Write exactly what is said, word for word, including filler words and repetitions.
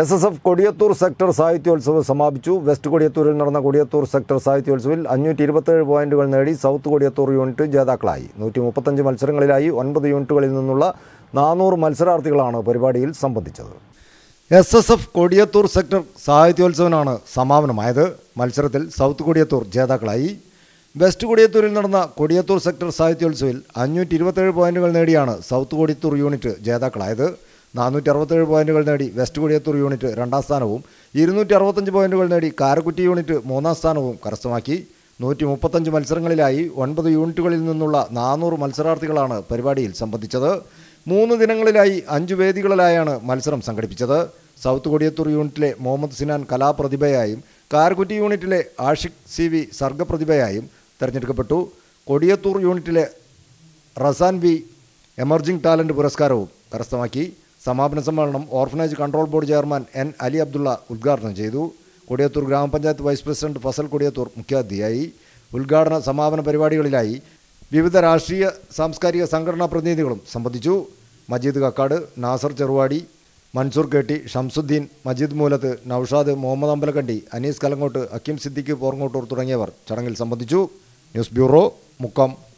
S S F Kodiyathur sector സാഹിത്യോത്സവം സമാപിച്ചു. West കൊടിയത്തൂരിൽ നടന്ന കൊടിയത്തൂർ സെക്ടർ സാഹിത്യോത്സവത്തിൽ അഞ്ഞൂറ്റി ഇരുപത്തേഴ് പോയിന്റുകൾ നേടി സൗത്ത് കൊടിയത്തൂർ യൂണിറ്റ് ജേതാക്കളായി. നൂറ്റി മുപ്പത്തഞ്ച് മത്സരങ്ങളിലായി ഒൻപത് യൂണിറ്റുകളിൽ നിന്നുള്ള നാനൂറ് മത്സരാർത്ഥികളാണ് പരിപാടിയിൽ സംബന്ധിച്ചത്. S S F Kodiyathur sector സാഹിത്യോത്സവനാണ് സമാപനമായത്. മത്സരത്തിൽ സൗത്ത് കൊടിയത്തൂർ ജേതാക്കളായി. വെസ്റ്റ് കൊടിയത്തൂരിൽ നടന്ന കൊടിയത്തൂർ സെക്ടർ സാഹിത്യോത്സവത്തിൽ അഞ്ഞൂറ്റി ഇരുപത്തേഴ് പോയിന്റുകൾ നേടിയാണ് സൗത്ത് കൊടിയത്തൂർ യൂണിറ്റ് ജേതാക്കളായത്. നാനൂറ്റി അറുപത്തേഴ് പോയിന്റുകൾ നേടി വെസ്റ്റ് കൊടിയത്തൂർ യൂണിറ്റ് രണ്ടാം സ്ഥാനവും ഇരുന്നൂറ്റി അറുപത്തഞ്ച് പോയിന്റുകൾ നേടി കാരക്കുറ്റി യൂണിറ്റ് മൂന്നാം സ്ഥാനവും കരസ്ഥമാക്കി. നൂറ്റി മുപ്പത്തഞ്ച് മത്സരങ്ങളിലായി ഒൻപത് യൂണിറ്റുകളിൽ നിന്നുള്ള നാനൂറ് മത്സരാർത്ഥികളാണ് പരിപാടിയിൽ സംബന്ധിച്ചത്. മൂന്ന് ദിനങ്ങളിലായി അഞ്ച് വേദികളിലായാണ് മത്സരം സംഘടിപ്പിച്ചത്. സൗത്ത് കൊടിയത്തൂർ യൂണിറ്റിലെ മുഹമ്മദ് സിനാൻ കലാപ്രതിഭയായും കാരക്കുറ്റി യൂണിറ്റിലെ ആഷിഖ് സി വി സർഗപ്രതിഭയായും തിരഞ്ഞെടുക്കപ്പെട്ടു. കൊടിയത്തൂർ യൂണിറ്റിലെ റസാൻ വി എമർജിംഗ് ടാലൻറ്റ് പുരസ്കാരവും കരസ്ഥമാക്കി. സമാപന സമ്മേളനം orphanage control board chairman N Ali Abdulla ഉദ്ഘാടനം ചെയ്തു. കൊടിയത്തൂർ ഗ്രാമപഞ്ചായത്ത് വൈസ് പ്രസിഡന്റ് ഫസൽ കൊടിയത്തൂർ മുഖ്യാതിഥിയായി. ഉദ്ഘാടന സമാപന പരിപാടികളിലായി വിവിധ രാഷ്ട്രീയ സാംസ്കാരിക സംഘടനാ പ്രതിനിധികളും സംബന്ധിച്ചു. മജീദ് കക്കാട്, നാസർ ചെറുവാടി, മൻസൂർ കേട്ടി, ഷംസുദ്ദീൻ, മജീദ് മൂലത്ത്, നൌഷാദ് മുഹമ്മദ് അമ്പലക്കണ്ടി, അനീസ് കലങ്ങോട്ട്, അക്കീം സിദ്ദിഖ് പോർങ്ങോട്ടൂർ തുടങ്ങിയവർ ചടങ്ങിൽ സംബന്ധിച്ചു. News bureau, Mukkam.